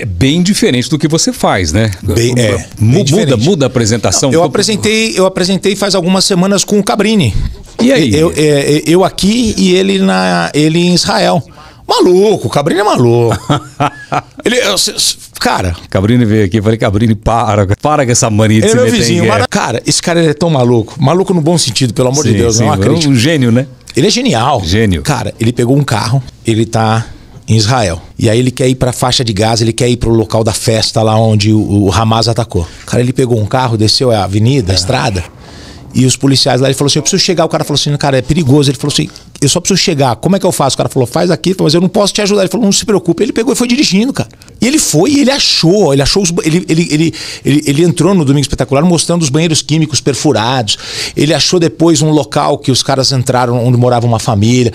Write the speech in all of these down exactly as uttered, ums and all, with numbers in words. é bem diferente do que você faz, né? Bem, é, bem muda, diferente. muda a apresentação? Não, eu, apresentei, eu apresentei faz algumas semanas com o Cabrini. E aí? Eu, eu, eu aqui e ele, na, ele em Israel. Maluco, o Cabrini é maluco. Ele, eu, cara... Cabrini veio aqui, eu falei, Cabrini, para, para com essa mania de ele se meter vizinho, em guerra. Cara, esse cara é tão maluco. Maluco no bom sentido, pelo amor sim, de Deus. Sim, não acredito. É um gênio, né? Ele é genial. Gênio. Cara, ele pegou um carro, ele tá em Israel. E aí ele quer ir pra faixa de Gaza, ele quer ir pro local da festa lá onde o, o Hamas atacou. Cara, ele pegou um carro, desceu a avenida, a estrada... E os policiais lá, ele falou assim, eu preciso chegar. O cara falou assim, cara, é perigoso. Ele falou assim, eu só preciso chegar. Como é que eu faço? O cara falou, faz aqui. Mas eu não posso te ajudar. Ele falou, não se preocupe. Ele pegou e foi dirigindo, cara. E ele foi e ele achou. Ele achou os... Ele, ele, ele, ele, ele entrou no Domingo Espetacular mostrando os banheiros químicos perfurados. Ele achou depois um local que os caras entraram, onde morava uma família.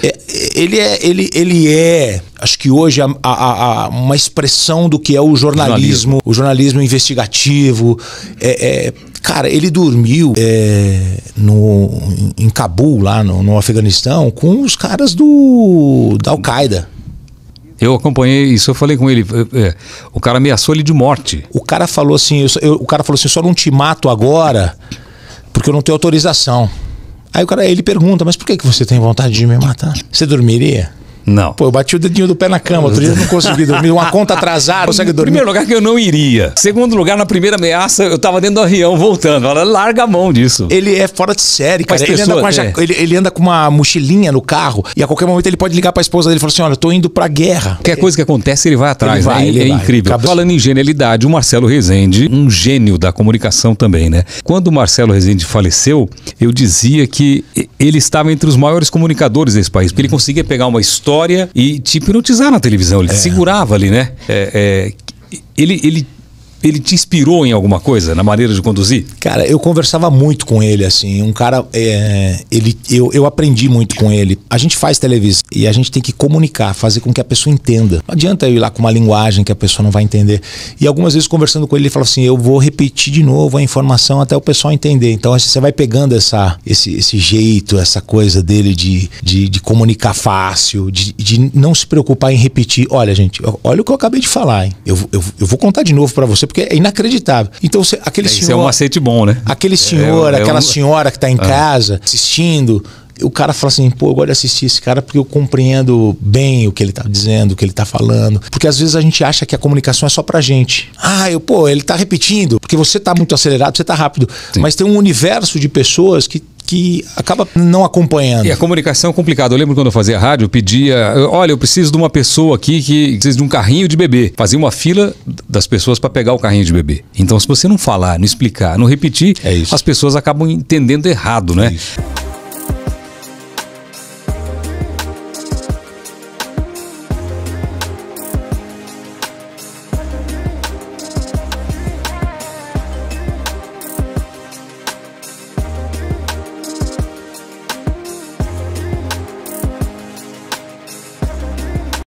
Ele é... Ele, ele é... Acho que hoje há, há, há uma expressão do que é o jornalismo, jornalismo. o jornalismo investigativo. É, é, cara, ele dormiu é, no, em Cabul, lá no, no Afeganistão, com os caras do da Al-Qaeda. Eu acompanhei isso, eu falei com ele. É, o cara ameaçou ele de morte. O cara falou assim, eu, eu, o cara falou assim, só não te mato agora porque eu não tenho autorização. Aí o cara, ele pergunta, mas por que, que você tem vontade de me matar? Você dormiria? Não. Pô, eu bati o dedinho do pé na cama, outro dia eu não consegui dormir, uma conta atrasada, consegue dormir. Primeiro lugar que eu não iria. Segundo lugar, na primeira ameaça, eu tava dentro do avião voltando. Ela larga a mão disso. Ele é fora de série, cara. Ele, pessoa, anda com uma jaca... é. ele, ele anda com uma mochilinha no carro e a qualquer momento ele pode ligar pra esposa dele e falar assim, olha, eu tô indo pra guerra. Qualquer coisa que acontece, ele vai atrás. Ele vai, né? ele é, ele é vai. Incrível. Acaba... Falando em genialidade, o Marcelo Rezende, um gênio da comunicação também, né? Quando o Marcelo Rezende faleceu, eu dizia que ele estava entre os maiores comunicadores desse país, porque ele conseguia pegar uma história e te hipnotizar na televisão. Ele é. segurava ali, né? É, é, ele, ele, ele te inspirou em alguma coisa, na maneira de conduzir? Cara, eu conversava muito com ele, assim. Um cara... É, ele, eu, eu aprendi muito com ele. A gente faz televisão e a gente tem que comunicar, fazer com que a pessoa entenda. Não adianta eu ir lá com uma linguagem que a pessoa não vai entender. E algumas vezes, conversando com ele, ele fala assim, eu vou repetir de novo a informação até o pessoal entender. Então, você vai pegando essa, esse, esse jeito, essa coisa dele de, de, de comunicar fácil, de, de não se preocupar em repetir. Olha, gente, olha o que eu acabei de falar, hein? Eu, eu, eu vou contar de novo pra você, porque é inacreditável. Então, cê, aquele é, senhor... Isso é um macete bom, né? Aquele senhor, é, é aquela um... senhora que tá em ah. casa, assistindo... O cara fala assim, pô, eu gosto de assistir esse cara porque eu compreendo bem o que ele tá dizendo, o que ele tá falando. Porque às vezes a gente acha que a comunicação é só pra gente. Ah, eu, pô, ele tá repetindo. Porque você tá muito acelerado, você tá rápido. Sim. Mas tem um universo de pessoas que... que acaba não acompanhando. E a comunicação é complicada. Eu lembro quando eu fazia rádio, eu pedia, olha, eu preciso de uma pessoa aqui que precisa de um carrinho de bebê. Fazia uma fila das pessoas para pegar o carrinho de bebê. Então, se você não falar, não explicar, não repetir, é isso. As pessoas acabam entendendo errado, né? É isso.